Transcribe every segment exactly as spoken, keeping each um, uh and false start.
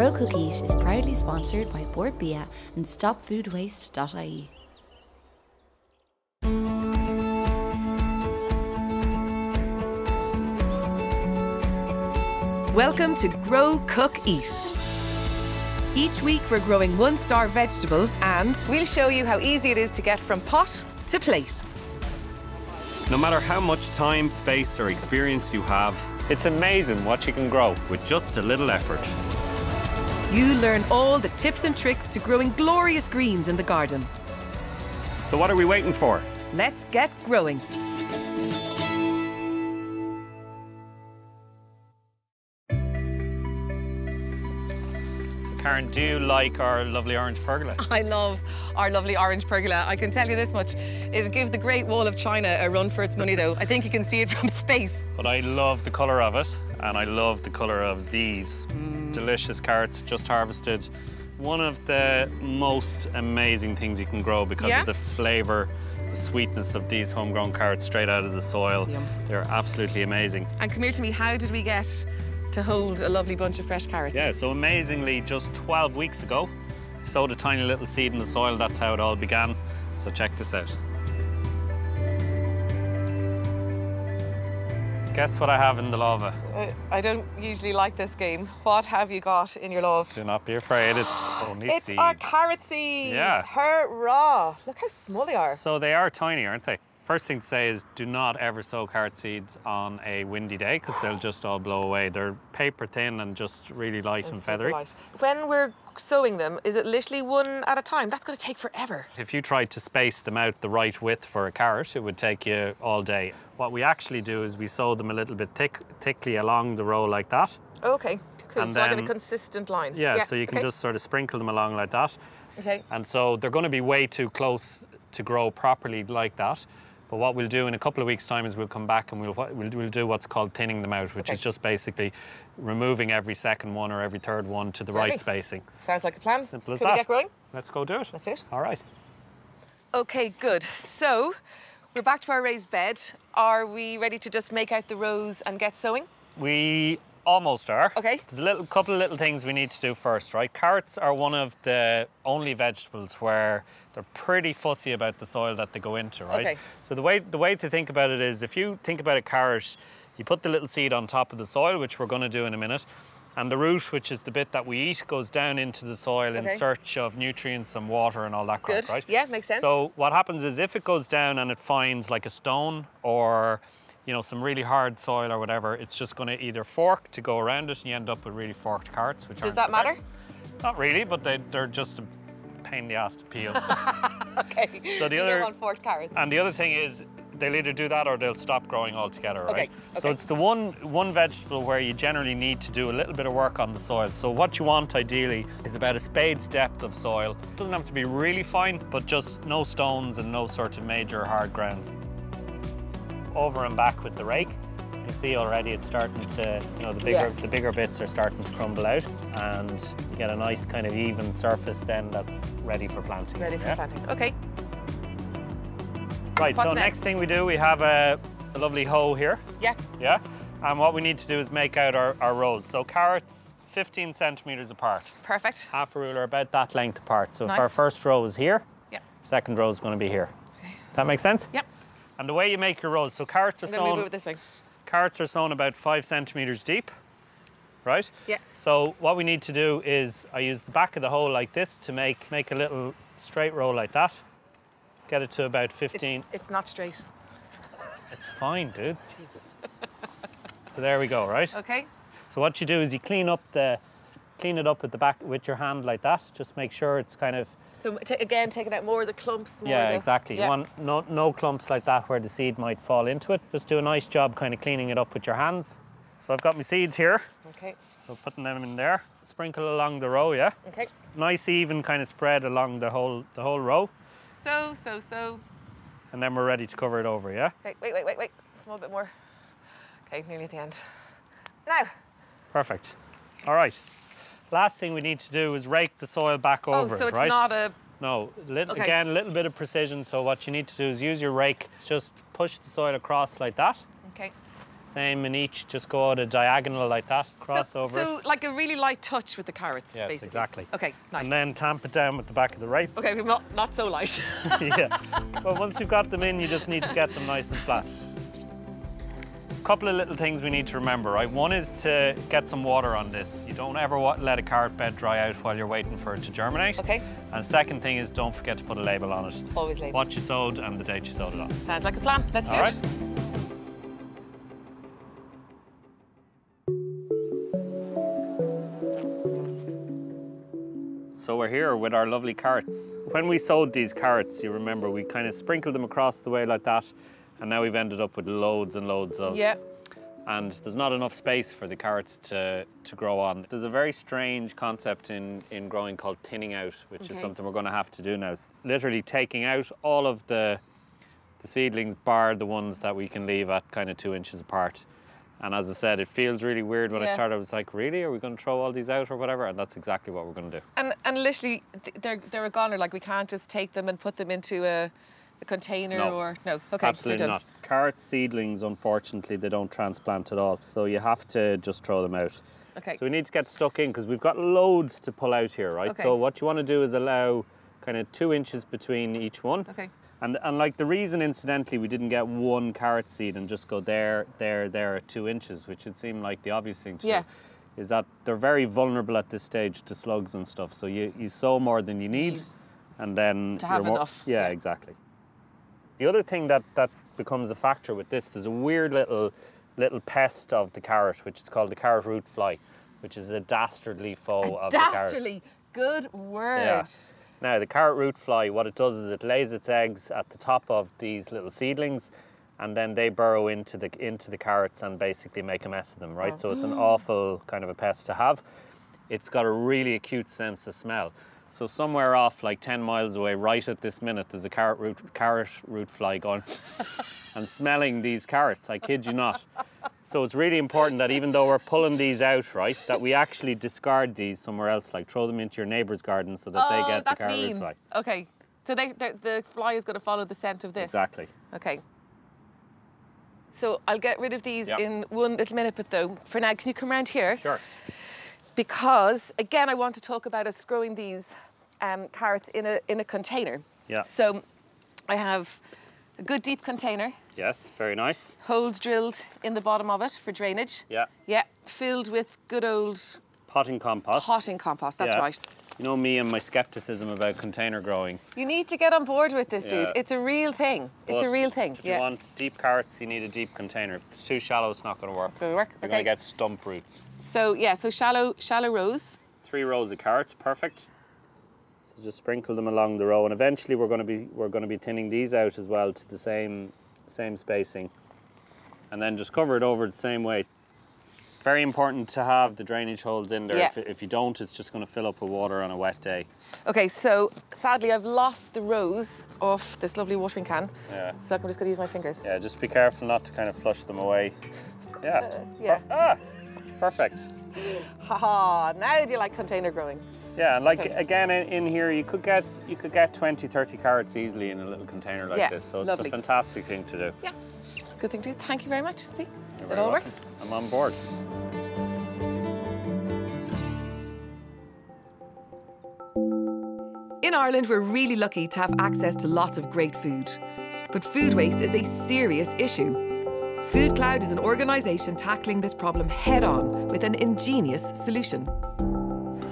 GROW COOK EAT is proudly sponsored by Bord Bia and stop food waste dot I E. Welcome to GROW COOK EAT. Each week we're growing one star vegetable and we'll show you how easy it is to get from pot to plate. No matter how much time, space or experience you have, it's amazing what you can grow with just a little effort. You learn all the tips and tricks to growing glorious greens in the garden. So what are we waiting for? Let's get growing. Karen, do you like our lovely orange pergola? I love our lovely orange pergola. I can tell you this much. It'll give the Great Wall of China a run for its money, though. I think you can see it from space. But I love the colour of it, and I love the colour of these mm. delicious carrots just harvested. One of the most amazing things you can grow because yeah. of the flavour, the sweetness of these homegrown carrots straight out of the soil. Yum. They're absolutely amazing. And come here to me, how did we get to hold a lovely bunch of fresh carrots? Yeah, so amazingly, just twelve weeks ago, I sowed a tiny little seed in the soil. That's how it all began. So check this out. Guess what I have in the lava? Uh, I don't usually like this game. What have you got in your lava? Do not be afraid, it's only seeds. It's seed. Our carrot seeds! Yeah. Hurrah! Look how small they are. So they are tiny, aren't they? First thing to say is do not ever sow carrot seeds on a windy day because they'll just all blow away. They're paper thin and just really light and, and feathery. Light. When we're sowing them, is it literally one at a time? That's going to take forever. If you tried to space them out the right width for a carrot, it would take you all day. What we actually do is we sow them a little bit thick, thickly along the row like that. Okay, cool. And so then, I get a consistent line. Yeah, yeah. so you can okay. just sort of sprinkle them along like that. Okay. And so they're going to be way too close to grow properly like that. But what we'll do in a couple of weeks' time is we'll come back and we'll, we'll, we'll do what's called thinning them out, which okay. is just basically removing every second one or every third one to the Sorry. right spacing. Sounds like a plan. Simple as Could that. Can we get growing? Let's go do it. That's it. All right. Okay, good. So we're back to our raised bed. Are we ready to just make out the rows and get sowing? We almost are. Okay. There's a little, couple of little things we need to do first, right? Carrots are one of the only vegetables where they're pretty fussy about the soil that they go into, right? Okay. So the way, the way to think about it is if you think about a carrot, you put the little seed on top of the soil, which we're going to do in a minute, and the root, which is the bit that we eat, goes down into the soil okay. in search of nutrients and water and all that crap, right? Yeah, makes sense. So what happens is if it goes down and it finds like a stone or, you know, some really hard soil or whatever, it's just going to either fork to go around it and you end up with really forked carrots. Which Does that matter? Bad. Not really, but they, they're just a pain in the ass to peel. Okay. So the other on forked carrots. And the other thing is they'll either do that or they'll stop growing altogether, okay. right? Okay. So it's the one one vegetable where you generally need to do a little bit of work on the soil. So what you want ideally is about a spade's depth of soil. It doesn't have to be really fine, but just no stones and no sort of major hard grounds. Over and back with the rake. You can see already it's starting to, you know, the bigger, yeah. the bigger bits are starting to crumble out and you get a nice kind of even surface then that's ready for planting. Ready for yeah? planting, okay. Right, What's so next? next thing we do, we have a, a lovely hoe here. Yeah. Yeah, and what we need to do is make out our, our rows. So carrots, fifteen centimetres apart. Perfect. Half a ruler, about that length apart. So nice. If our first row is here, yeah. second row is going to be here. Okay. That make sense? Yep. Yeah. And the way you make your rows, so carrots are I'm sown. Move it this way. Carrots are sown about five centimeters deep, right? Yeah. So what we need to do is I use the back of the hoe like this to make make a little straight row like that. Get it to about fifteen. It's, it's not straight. It's fine, dude. Jesus. So there we go, right? Okay. So what you do is you clean up the, clean it up at the back with your hand like that. Just make sure it's kind of. So t again, taking out more of the clumps. More yeah, of the, exactly. Yeah. You want no, no clumps like that where the seed might fall into it. Just do a nice job kind of cleaning it up with your hands. So I've got my seeds here. Okay. So putting them in there. Sprinkle along the row, yeah? Okay. Nice even kind of spread along the whole, the whole row. So, so, so. And then we're ready to cover it over, yeah? Okay, wait, wait, wait, wait. A little bit more. Okay, nearly at the end. Now. Perfect. All right. Last thing we need to do is rake the soil back over it, right? Oh, so it's not a... No, little, okay. again, a little bit of precision. So what you need to do is use your rake. Just push the soil across like that. Okay. Same in each, just go out a diagonal like that, cross so, over. So like a really light touch with the carrots, yes, basically. Exactly. Okay, nice. And then tamp it down with the back of the rake. Okay, not, not so light. Yeah. Well, once you've got them in, you just need to get them nice and flat. A couple of little things we need to remember, right? One is to get some water on this. You don't ever let a carrot bed dry out while you're waiting for it to germinate. Okay. And second thing is don't forget to put a label on it. Always label. What you sowed and the date you sowed it on. Sounds like a plan. Let's do it. All right. So we're here with our lovely carrots. When we sowed these carrots, you remember, we kind of sprinkled them across the way like that, and now we've ended up with loads and loads of. Yeah. And there's not enough space for the carrots to, to grow on. There's a very strange concept in, in growing called thinning out, which okay. is something we're gonna have to do now. It's literally taking out all of the, the seedlings, bar the ones that we can leave at kind of two inches apart. And as I said, it feels really weird when yeah. I started. I was like, really? Are we going to throw all these out or whatever? And that's exactly what we're going to do. And and literally, they're, they're a goner. Like, we can't just take them and put them into a, a container no. or... No, OK, absolutely not. Carrot seedlings, unfortunately, they don't transplant at all. So you have to just throw them out. OK. So we need to get stuck in because we've got loads to pull out here, right? Okay. So what you want to do is allow kind of two inches between each one. OK. And, and like the reason, incidentally, we didn't get one carrot seed and just go there, there, there at two inches, which would seem like the obvious thing to yeah. do, is that they're very vulnerable at this stage to slugs and stuff. So you, you sow more than you need, Use and then... To have more, enough. Yeah, yeah, exactly. The other thing that, that becomes a factor with this, there's a weird little, little pest of the carrot, which is called the carrot root fly, which is a dastardly foe a of dastardly. the carrot. Dastardly, good word. Yeah. Now, the carrot root fly, what it does is it lays its eggs at the top of these little seedlings, and then they burrow into the into the carrots and basically make a mess of them, right? Oh. So it's an awful kind of a pest to have. It's got a really acute sense of smell. So somewhere off, like ten miles away, right at this minute, there's a carrot root, carrot root fly going and smelling these carrots, I kid you not. So it's really important that even though we're pulling these out, right, that we actually discard these somewhere else, like throw them into your neighbour's garden so that oh, they get the carrot mean. root fly. Okay, so they, the fly is going to follow the scent of this? Exactly. Okay. So I'll get rid of these yep. in one little minute, but though, for now, can you come around here? Sure. Because, again, I want to talk about us growing these um, carrots in a, in a container. Yeah. So I have a good deep container. Yes, very nice. Holes drilled in the bottom of it for drainage. Yeah. Yeah, filled with good old... Potting compost. Potting compost, that's yeah. right. You know me and my scepticism about container growing. You need to get on board with this, yeah. dude. It's a real thing. But it's a real thing. If yeah. you want deep carrots, you need a deep container. If it's too shallow, it's not going to work. It's going to work. You're okay. going to get stump roots. So, yeah, so shallow, shallow rows. Three rows of carrots, perfect. So just sprinkle them along the row, and eventually we're going to be we're going to be thinning these out as well to the same. Same spacing, and then just cover it over the same way. Very important to have the drainage holes in there. Yeah. If, if you don't, it's just going to fill up with water on a wet day. Okay, so sadly I've lost the rows off this lovely watering can. Yeah. So I'm just going to use my fingers. Yeah, just be careful not to kind of flush them away. Yeah. Uh, yeah. Ah, perfect. Haha, now do you like container growing? Yeah, and like okay. again in, in here, you could get you could get twenty, thirty carrots easily in a little container like yeah, this. So lovely. It's a fantastic thing to do. Yeah, good thing to do. Thank you very much. See, You're it all welcome. works. I'm on board. In Ireland, we're really lucky to have access to lots of great food, but food waste is a serious issue. FoodCloud is an organisation tackling this problem head on with an ingenious solution.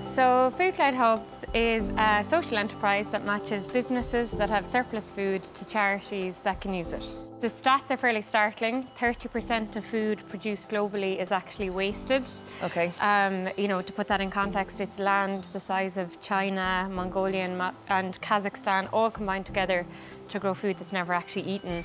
So FoodCloud Hubs is a social enterprise that matches businesses that have surplus food to charities that can use it. The stats are fairly startling. thirty percent of food produced globally is actually wasted. Okay. Um, you know, to put that in context, it's land the size of China, Mongolia and, and Kazakhstan all combined together to grow food that's never actually eaten.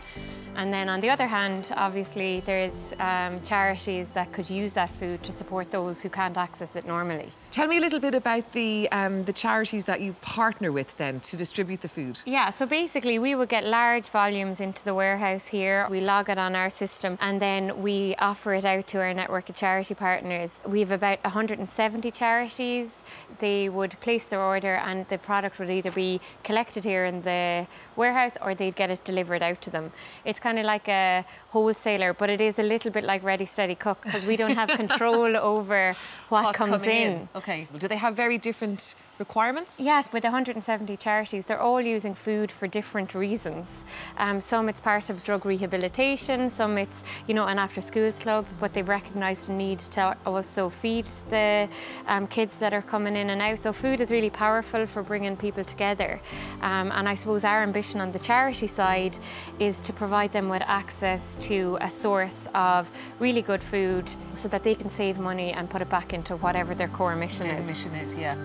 And then on the other hand, obviously, there's um, charities that could use that food to support those who can't access it normally. Tell me a little bit about the, um, the charities that you partner with then to distribute the food. Yeah, so basically we would get large volumes into the warehouse here. We log it on our system and then we offer it out to our network of charity partners. We have about one hundred and seventy charities. They would place their order and the product would either be collected here in the warehouse cars or they'd get it delivered out to them. It's kind of like a wholesaler, but it is a little bit like Ready Steady Cook because we don't have control over what What's comes in. in. Okay, well, do they have very different requirements? Yes, with one hundred and seventy charities, they're all using food for different reasons. Um, some it's part of drug rehabilitation, some it's, you know, an after schools club, but they've recognised the need to also feed the um, kids that are coming in and out. So food is really powerful for bringing people together. Um, and I suppose our ambition on the charity side is to provide them with access to a source of really good food so that they can save money and put it back into whatever their core mission is. Their mission is, yeah.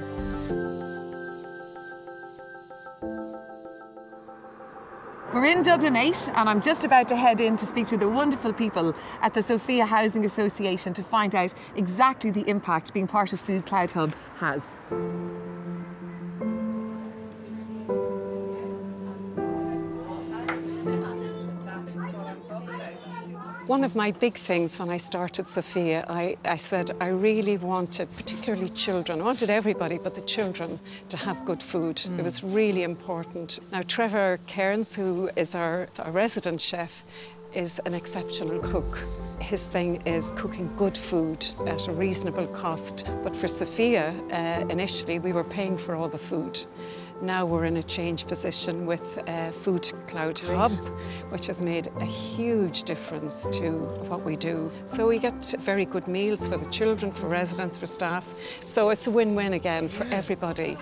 We're in Dublin eight and I'm just about to head in to speak to the wonderful people at the Sophia Housing Association to find out exactly the impact being part of FoodCloud Hub has. One of my big things when I started Sophia, I, I said I really wanted, particularly children, I wanted everybody but the children to have good food. Mm. It was really important. Now Trevor Cairns, who is our, our resident chef, is an exceptional cook. His thing is cooking good food at a reasonable cost. But for Sophia, uh, initially we were paying for all the food. Now we're in a change position with uh, FoodCloud Hub, which has made a huge difference to what we do. So we get very good meals for the children, for residents, for staff. So it's a win-win again for everybody.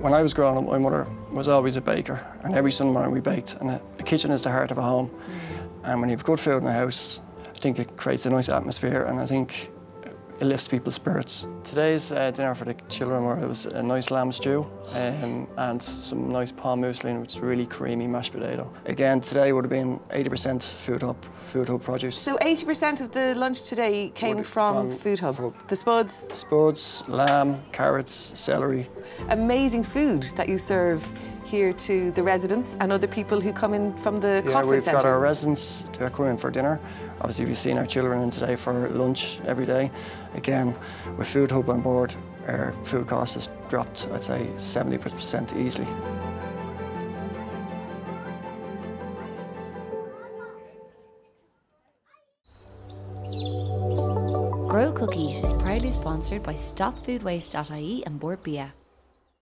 When I was growing up, my mother was always a baker, and every Sunday morning we baked. And the kitchen is the heart of a home. And when you have good food in the house, I think it creates a nice atmosphere, and I think it lifts people's spirits. Today's uh, dinner for the children were, it was a nice lamb stew um, and some nice palm muesli with really creamy mashed potato. Again, today would have been eighty percent Food Hub, Food Hub produce. So eighty percent of the lunch today came from, from Food Hub. Hub? The spuds? Spuds, lamb, carrots, celery. Amazing food that you serve here to the residents and other people who come in from the yeah, conference centre. Yeah, we've got our residents who are coming in for dinner. Obviously, we've seen our children in today for lunch every day. Again, with Food Hub on board, our food cost has dropped, I'd say, seventy percent easily. GROW COOK EAT is proudly sponsored by stop food waste dot I E and Bord Bia.